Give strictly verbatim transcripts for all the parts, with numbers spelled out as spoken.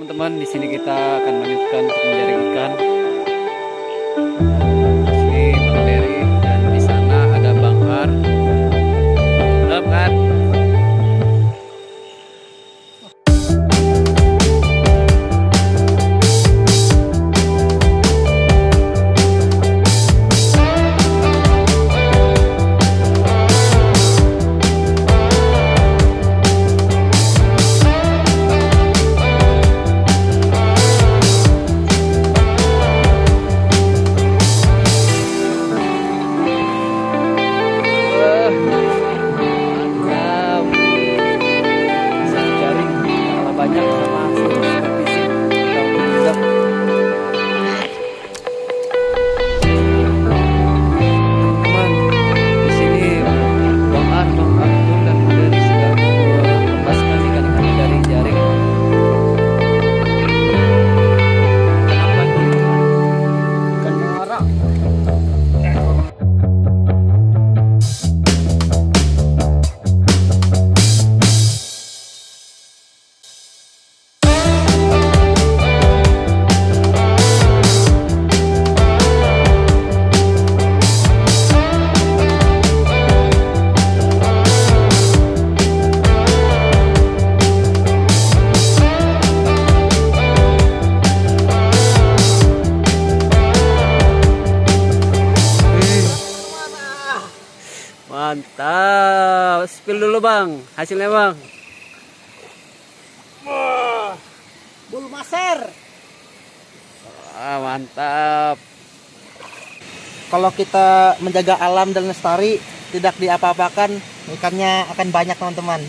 Teman-teman, di sini kita akan lanjutkan untuk menjaring ikan. Ini Bang Dery dan di sana ada Bang Har. Lep kan? Mantap, spill dulu Bang, hasilnya Bang. Wah, bulu maser. Wah, mantap. Kalau kita menjaga alam dan lestari, tidak diapa-apakan, ikannya akan banyak teman-teman.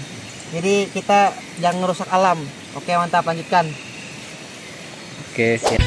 Jadi kita jangan merusak alam. Oke, mantap, lanjutkan. Oke, siap.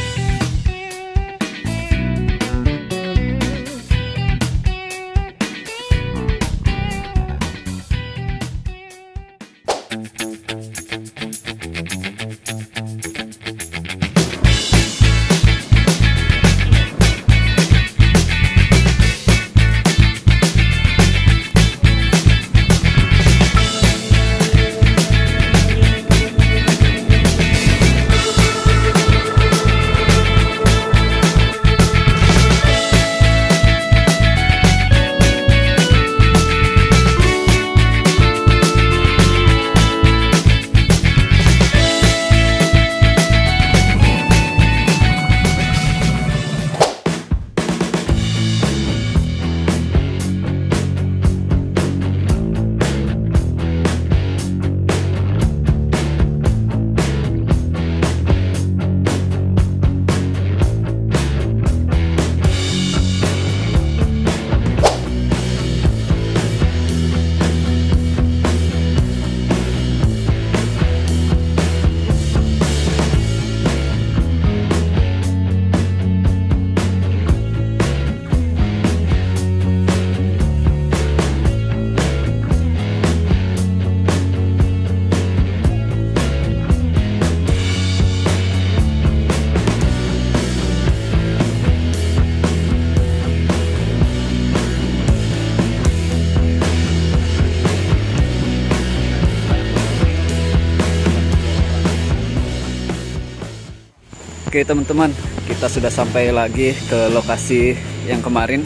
Oke teman-teman, kita sudah sampai lagi ke lokasi yang kemarin.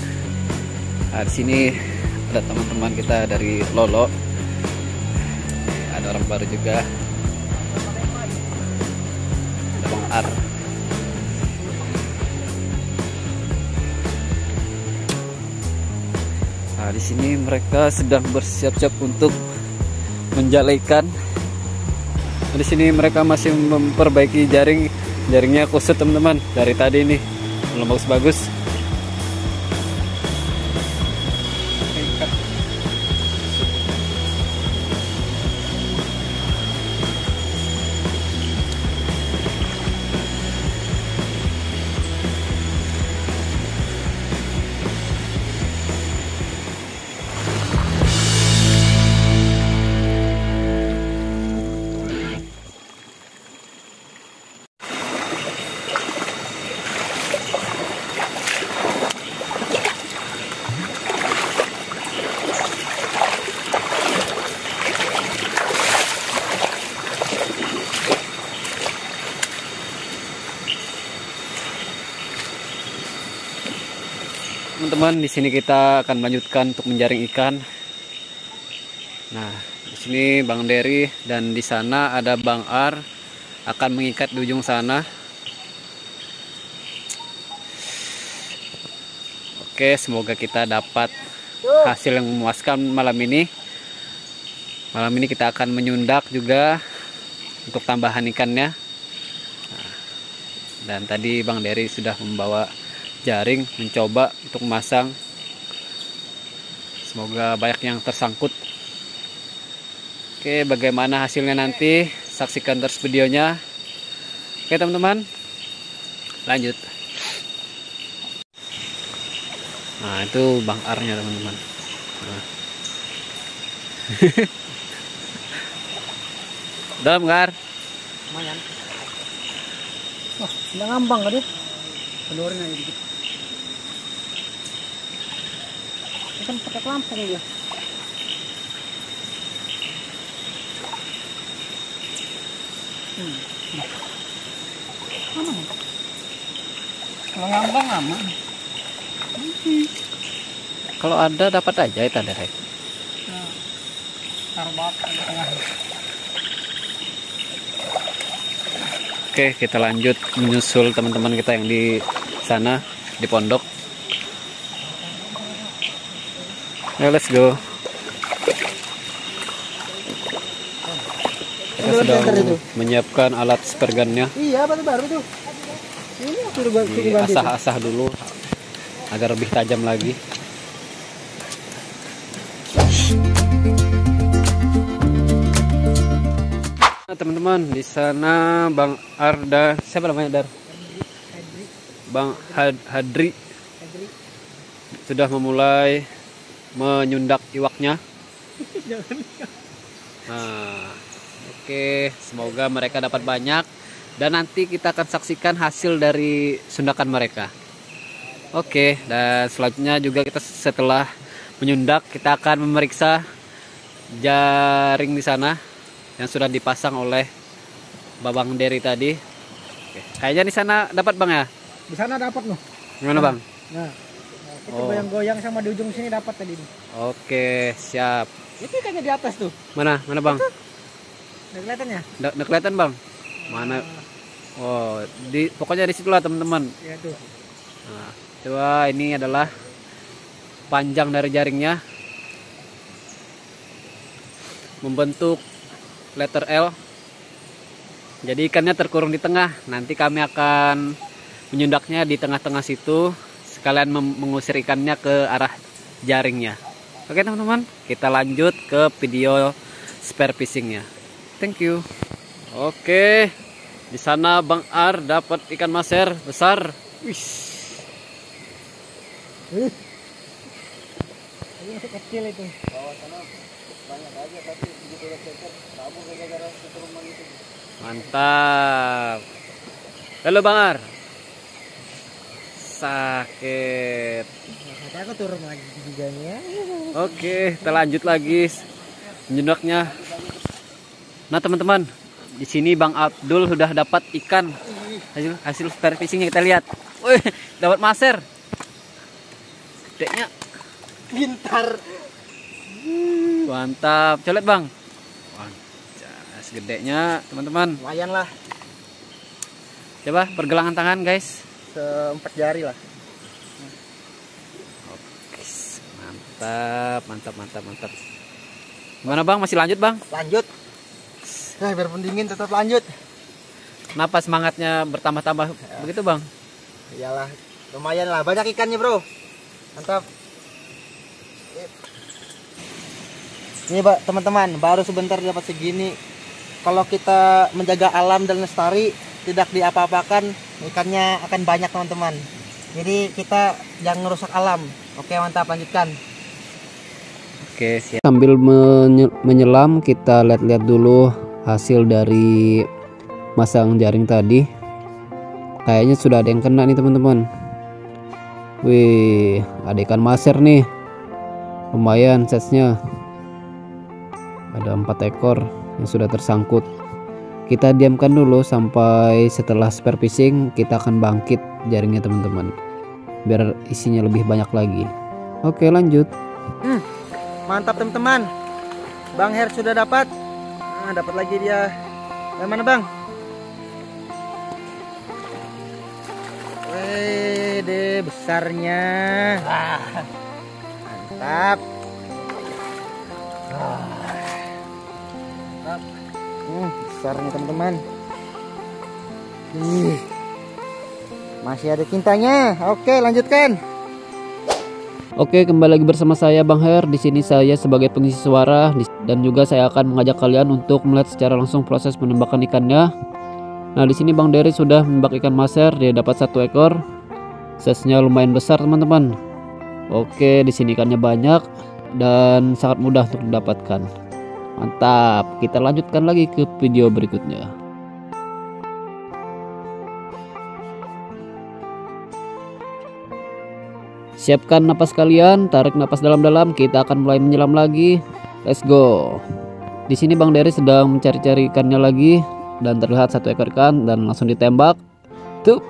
Nah, di sini ada teman-teman kita dari Lolo, ada orang baru juga, ada Bang Ar. Nah, di sini mereka sedang bersiap-siap untuk menjalikan. Nah, di sini mereka masih memperbaiki jaring. Jaringnya kusut teman-teman, dari tadi nih belum bagus-bagus. teman-teman, di sini kita akan melanjutkan untuk menjaring ikan. Nah, di sini Bang Dery dan di sana ada Bang Ar akan mengikat di ujung sana. Oke, semoga kita dapat hasil yang memuaskan malam ini. Malam ini kita akan menyundak juga untuk tambahan ikannya. Nah, dan tadi Bang Dery sudah membawa jaring mencoba untuk memasang. Semoga banyak yang tersangkut. Oke, bagaimana hasilnya nanti saksikan terus videonya. Oke teman-teman, lanjut. Nah, itu Bang Arnya teman-teman. Nah. Dalam gar. Lumayan. Wah, udah ngambang kan dia? Keluarin aja dikit. Ini kan pakai lampung ya. Hmm. Aman. Kalau ngambang aman. Hmm. Kalau ada dapat aja itu ada rek. Nah, taruh batang di tengah. Oke, kita lanjut menyusul teman-teman kita yang di sana di pondok. Nah, let's go. Kita sudah menyiapkan alat spergannya. Iya, baru-baru tuh. Ini aku coba asah-asah dulu agar lebih tajam lagi. Nah, teman-teman, di sana Bang Arda, siapa namanya Dar? Hadri. Bang Hadri. Hadri. Hadri sudah memulai menyundak iwaknya. Nah, oke, semoga mereka dapat banyak dan nanti kita akan saksikan hasil dari sundakan mereka. Oke, dan selanjutnya juga kita setelah menyundak kita akan memeriksa jaring di sana yang sudah dipasang oleh Bang Dery tadi. Oke, kayaknya di sana dapat Bang ya? Di sana dapat loh. Gimana nah, Bang? Nah, itu goyang-goyang oh. Sama di ujung sini dapat tadi. Oke, siap. Itu kayaknya di atas tuh. Mana? Mana Bang? Udah kelihatan ya? Udah kelihatan Bang. Mana? Oh, di pokoknya di situlah teman-teman. Iya tuh. Nah. Coba ini adalah panjang dari jaringnya membentuk letter L. Jadi ikannya terkurung di tengah. Nanti kami akan menyundaknya di tengah-tengah situ sekalian mengusir ikannya ke arah jaringnya. Oke teman-teman, kita lanjut ke video spear fishingnya. Thank you. Oke, di sana Bang Ar dapat ikan maser besar. Wih. Ini masih kecil itu. Mantap. Halo Bang Ar. Sakit. Aku turun lagi giganya. Oke, kita lanjut lagi menyundaknya. Nah teman-teman, di sini Bang Abdul sudah dapat ikan. Hasil hasil spear fishingnya kita lihat. Wih, dapat maser. Deknya pintar, hmm, mantap, colet Bang. Wah, segedenya teman-teman. Lumayan lah. Coba pergelangan tangan guys. Seempat jari lah. Oke, mantap, mantap, mantap, mantap. Gimana Bang? Masih lanjut Bang? Lanjut. Nah, biarpun dingin tetap lanjut. Kenapa semangatnya bertambah-tambah ya. Begitu Bang? Iyalah, lumayan lah, banyak ikannya bro. Mantap. Ini Pak, teman-teman, baru sebentar dapat segini. Kalau kita menjaga alam dan lestari, tidak diapa-apakan, ikannya akan banyak, teman-teman. Jadi kita jangan merusak alam. Oke, mantap, lanjutkan. Oke, siap. Sambil menyelam, kita lihat-lihat dulu hasil dari masang jaring tadi. Kayaknya sudah ada yang kena nih, teman-teman. Wih, ada ikan maser nih. Lumayan size-nya. Ada empat ekor yang sudah tersangkut. Kita diamkan dulu sampai setelah spear fishing kita akan bangkit jaringnya teman-teman. biar isinya lebih banyak lagi. Oke, lanjut. Hmm, mantap teman-teman, Bang Her sudah dapat. Nah, dapat lagi dia. Yang mana Bang? Wede besarnya. Ah, mantap. Ah, mantap. Hmm, besarnya teman-teman. Ih, masih ada cintanya. Oke, lanjutkan. Oke, kembali lagi bersama saya Bang Her. Di sini saya sebagai pengisi suara dan juga saya akan mengajak kalian untuk melihat secara langsung proses penembakan ikannya. Nah, di sini Bang Dery sudah menembak ikan maser, dia dapat satu ekor. Size-nya lumayan besar, teman-teman. Oke, di sini ikannya banyak dan sangat mudah untuk didapatkan. Mantap. Kita lanjutkan lagi ke video berikutnya. Siapkan napas kalian, tarik napas dalam-dalam, kita akan mulai menyelam lagi. Let's go. Di sini Bang Dery sedang mencari-cari ikannya lagi dan terlihat satu ekor ikan dan langsung ditembak. Tuh,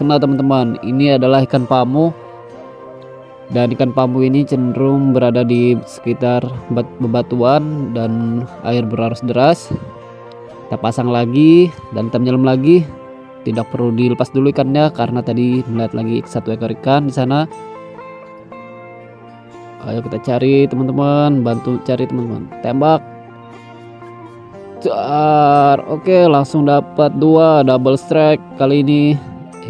kena teman-teman. Ini adalah ikan pamu. Dan ikan pamu ini cenderung berada di sekitar bebatuan dan air berarus deras. Kita pasang lagi dan kita menyelam lagi. Tidak perlu dilepas dulu ikannya karena tadi melihat lagi satu ekor ikan di sana. Ayo kita cari teman-teman, bantu cari teman-teman. Tembak. Car. Oke, langsung dapat dua double strike kali ini,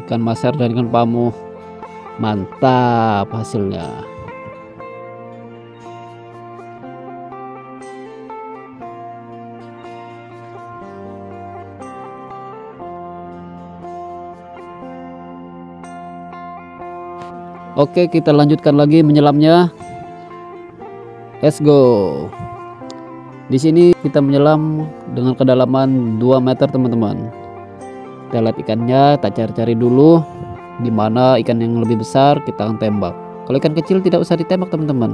ikan maser dan ikan pamu. Mantap hasilnya. Oke, kita lanjutkan lagi menyelamnya. Let's go. Di sini kita menyelam dengan kedalaman dua meter, teman-teman. Kita lihat ikannya, kita cari-cari dulu. Dimana ikan yang lebih besar kita akan tembak. Kalau ikan kecil tidak usah ditembak, teman-teman.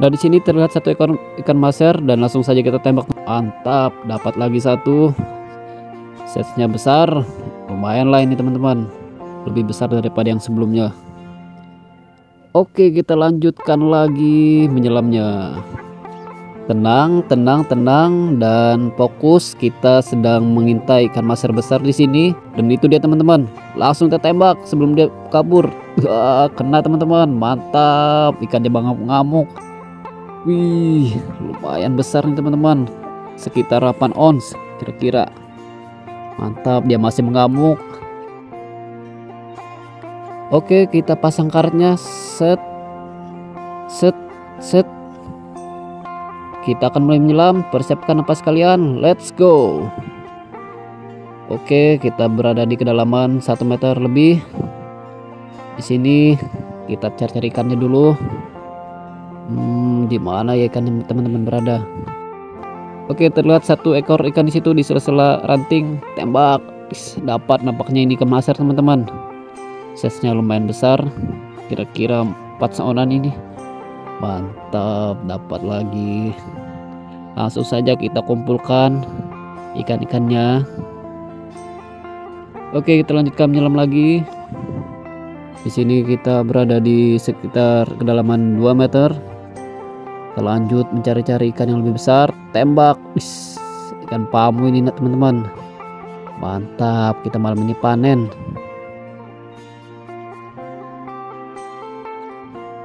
Nah, di sini terlihat satu ekor ikan maser dan langsung saja kita tembak. Mantap, dapat lagi satu. Size-nya besar, lumayan lah ini, teman-teman. Lebih besar daripada yang sebelumnya. Oke, kita lanjutkan lagi menyelamnya. Tenang, tenang, tenang dan fokus. Kita sedang mengintai ikan maser besar di sini dan itu dia teman-teman. Langsung kita tembak sebelum dia kabur. Ah, kena teman-teman. Mantap. Ikannya banget ngamuk. Wih, lumayan besar nih teman-teman. Sekitar delapan ons kira-kira. Mantap, dia masih mengamuk. Oke, kita pasang karetnya. Set, set, set. Kita akan mulai menyelam. Persiapkan napas kalian. Let's go. Oke, kita berada di kedalaman satu meter lebih. Di sini kita cari-cari ikannya dulu. Hmm, di mana ya ikan teman-teman berada? Oke, terlihat satu ekor ikan di situ di sela-sela ranting. Tembak. Dapat nampaknya ini kemaser teman-teman. Size-nya lumayan besar, kira-kira empat seonan ini. Mantap, dapat lagi. Langsung saja kita kumpulkan ikan-ikannya. Oke, kita lanjutkan menyelam lagi. Di sini kita berada di sekitar kedalaman dua meter. Kita lanjut mencari-cari ikan yang lebih besar. Tembak. Is, ikan pamu ini teman-teman. Mantap, kita malam ini panen.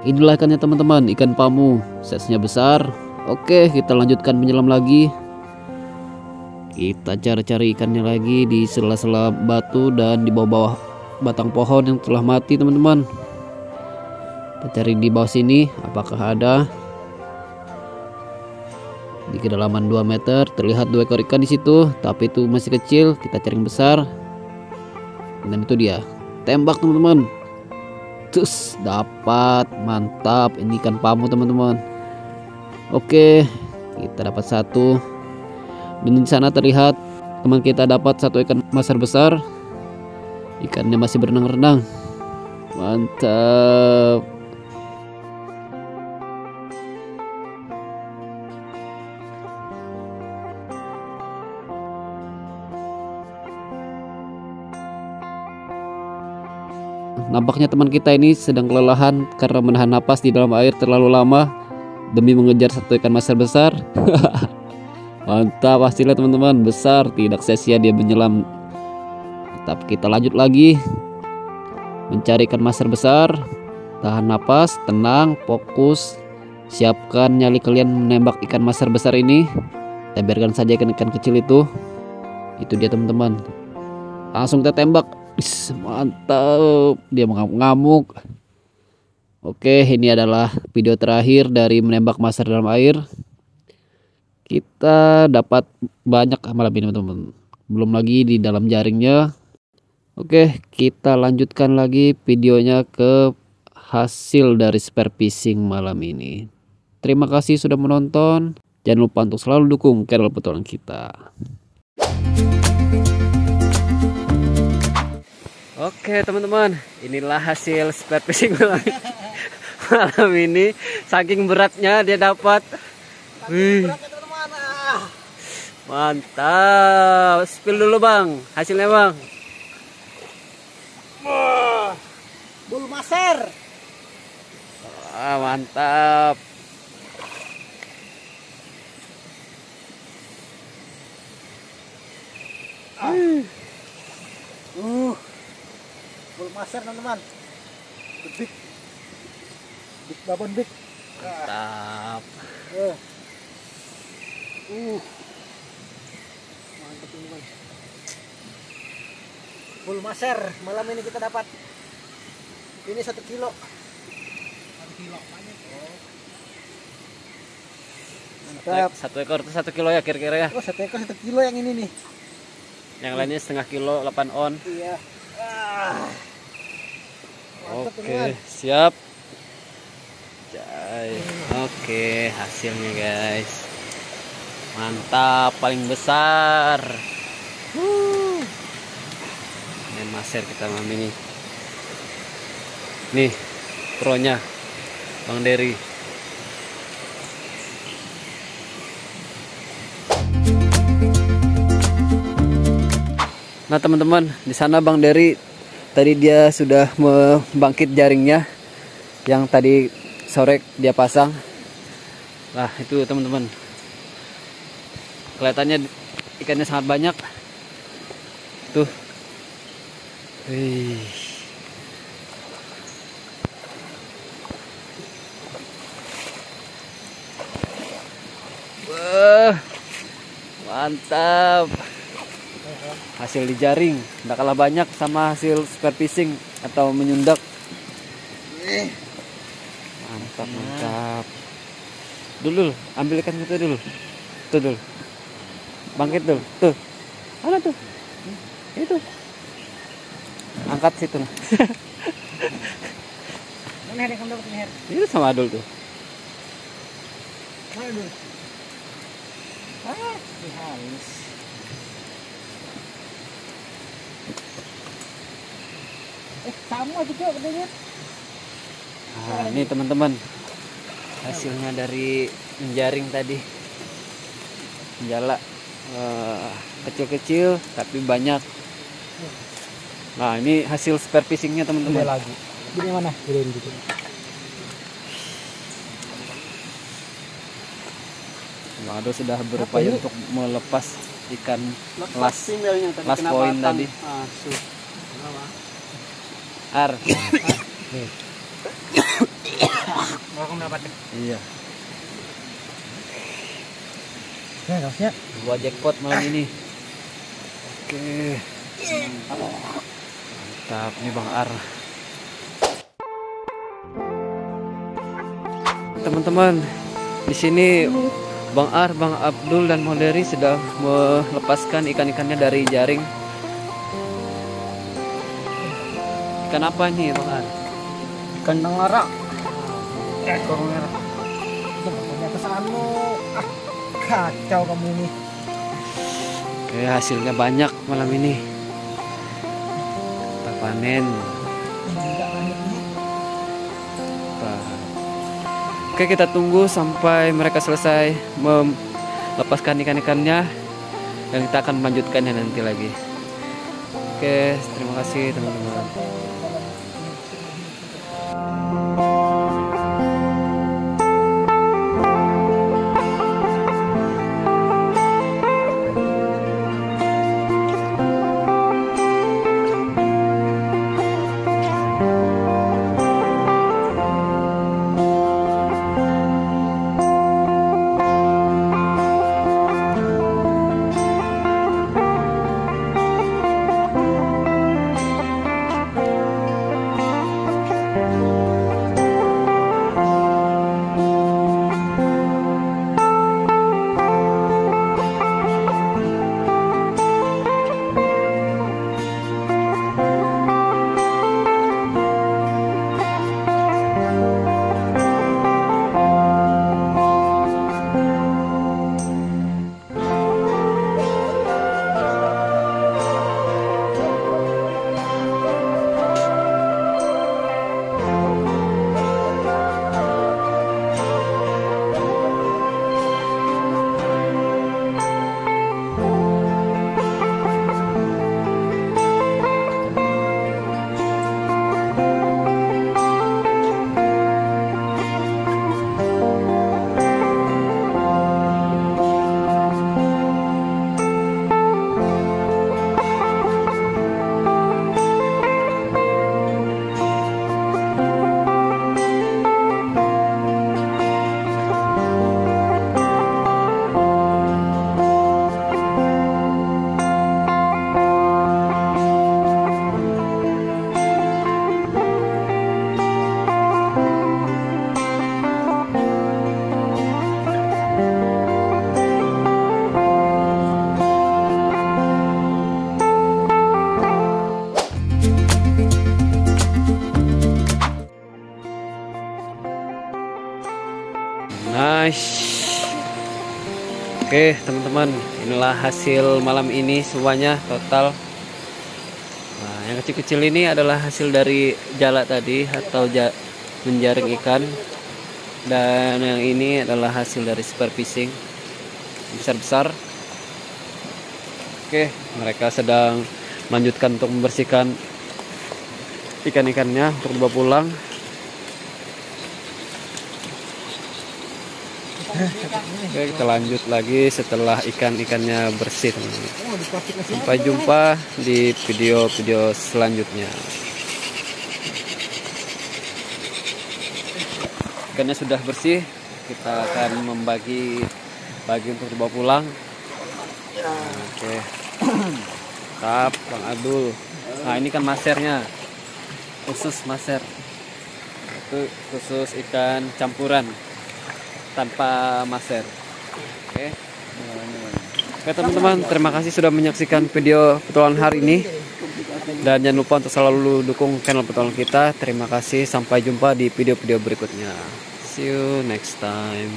Inilah ikannya teman-teman, ikan pamu. Size-nya besar. Oke, kita lanjutkan menyelam lagi. Kita cari-cari ikannya lagi di sela-sela batu dan di bawah-bawah batang pohon yang telah mati teman-teman. Kita cari di bawah sini, apakah ada. Di kedalaman dua meter terlihat dua ekor ikan di situ, tapi itu masih kecil. Kita cari yang besar. Dan itu dia. Tembak teman-teman. Terus dapat. Mantap, ini ikan pamu teman-teman. Oke, kita dapat satu. Dan di sana terlihat teman kita dapat satu ikan maser besar. Ikannya masih berenang-renang. Mantap. Nampaknya teman kita ini sedang kelelahan karena menahan napas di dalam air terlalu lama demi mengejar satu ikan maser besar. Mantap hasilnya teman-teman, besar, tidak sia-sia dia menyelam. Tapi kita lanjut lagi mencari ikan maser besar. Tahan napas, tenang, fokus, siapkan nyali kalian menembak ikan maser besar ini. Kita biarkan saja ikan-ikan kecil itu. Itu dia teman-teman, langsung kita tembak. Is, mantap, dia mengamuk-ngamuk. Oke, ini adalah video terakhir dari menembak maser dalam air. Kita dapat banyak malam ini teman-teman, belum lagi di dalam jaringnya. Oke, kita lanjutkan lagi videonya ke hasil dari spearfishing malam ini. Terima kasih sudah menonton, jangan lupa untuk selalu dukung channel Petualangan Kita. Oke teman-teman, inilah hasil spearfishing malam ini. Malam ini saking beratnya dia dapat. Wih, mantap. Spill dulu bang, hasilnya bang. Wah, bulu maser. Wah, mantap. Ah. Uh. Bulu maser teman-teman, big, big babon big, mantap, uh, uh. mantap teman-teman, bulu maser malam ini kita dapat, ini satu kilo, satu kilo banyak, oh. mantap, satu ekor itu satu kilo ya kira-kira ya, oh satu ekor satu kilo yang ini nih, yang lainnya setengah kilo delapan on, iya. Ah. Oke, okay, siap. Oke, okay, hasilnya guys. Mantap, paling besar. Woo. Ini maser kita malam ini. Nih, pronya Bang Dery. Nah, teman-teman, di sana Bang Dery tadi dia sudah membangkit jaringnya yang tadi sore dia pasang. Nah itu teman-teman, kelihatannya ikannya sangat banyak tuh. Wih. Wah, mantap. Hasil di jaring tidak kalah banyak sama hasil spearfishing atau menyundak. Mantap, mantap. Dulu ambil ikan itu dulu. Tuh dulu. Bangkit dulu. Tuh. Mana tuh? Itu. Angkat situ. Mana yang kamu dapat leher? Itu sama Adul tuh. Mana dulu? Ah, halus. Eh, sama juga bener. Nah, ini teman-teman hasilnya dari menjaring tadi, jala kecil-kecil eh, tapi banyak. Nah ini hasil spearfishingnya teman-teman. Lagi gini mana? Gini gitu. Waduh, sudah berupaya untuk melepas ikan las las poin tadi. Ar. Iya. Nah, dua jackpot malam ini. Oke. Mantap nih Bang Ar. Teman-teman, di sini Bang Ar, Bang Abdul dan Bang Dery sudah melepaskan ikan-ikannya dari jaring. Ikan apa nih Bang Ar? Ikan tengara. Ekor merah. Jangan kesana. Ah, kacau kamu nih. Oke, hasilnya banyak malam ini. Kita panen. Oke, kita tunggu sampai mereka selesai melepaskan ikan-ikannya. Dan kita akan melanjutkannya nanti lagi. Oke, terima kasih teman-teman. guys. Oke teman-teman, inilah hasil malam ini semuanya total. Nah, yang kecil-kecil ini adalah hasil dari jala tadi atau ja menjaring ikan, dan yang ini adalah hasil dari spearfishing besar-besar. Oke, mereka sedang melanjutkan untuk membersihkan ikan-ikannya untuk dibawa pulang. Oke, kita lanjut lagi setelah ikan-ikannya bersih, teman-teman. Sampai jumpa di video-video selanjutnya. Ikannya sudah bersih, kita akan membagi bagi untuk dibawa pulang. Oke, tap Bang Abdul. Nah, ini kan masernya, khusus maser, itu khusus ikan campuran tanpa maser. Oke, oke teman-teman, terima kasih sudah menyaksikan video petualangan hari ini, dan jangan lupa untuk selalu dukung channel Petualangan Kita. Terima kasih, sampai jumpa di video-video berikutnya. See you next time.